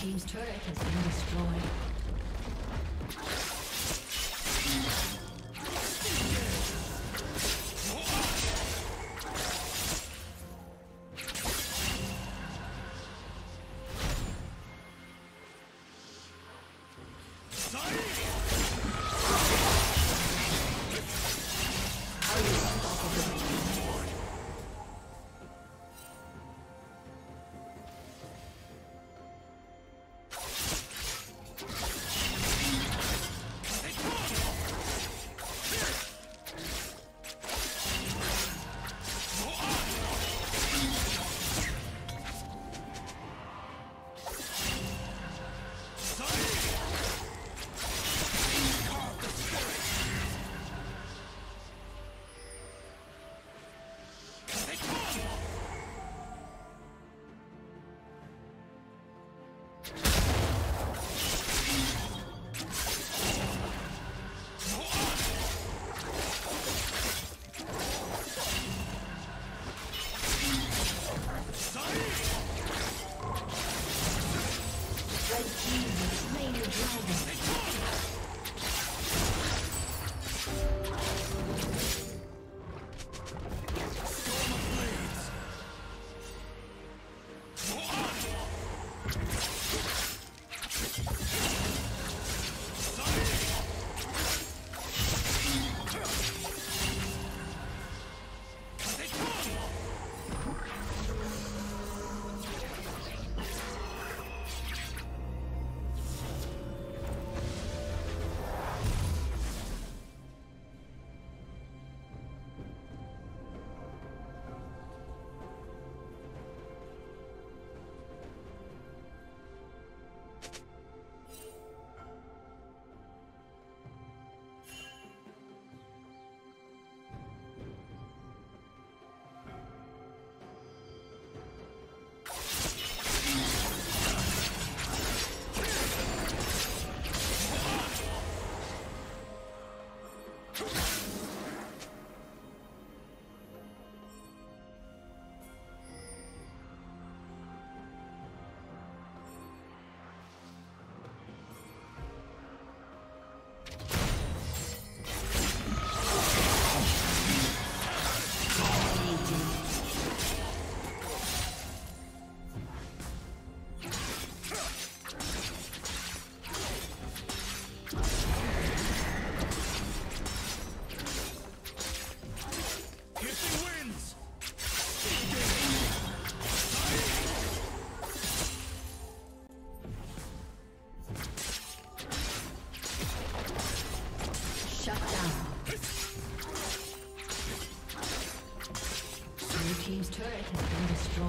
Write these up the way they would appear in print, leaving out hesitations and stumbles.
Team's turret has been destroyed. team's turret has been destroyed.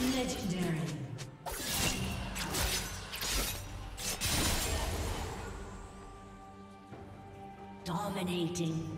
Legendary. Dominating.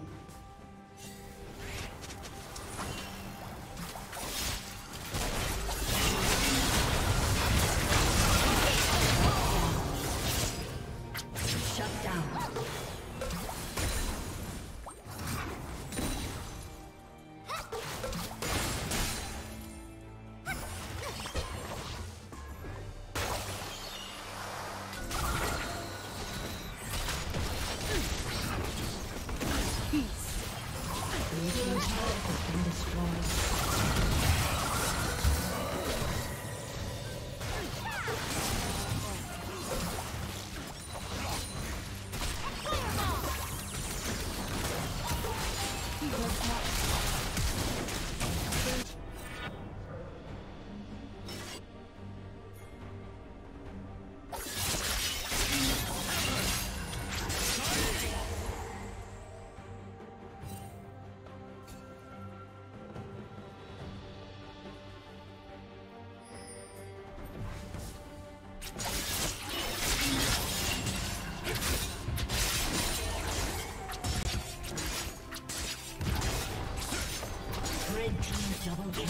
Double kill.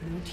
Blue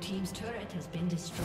Team's turret has been destroyed.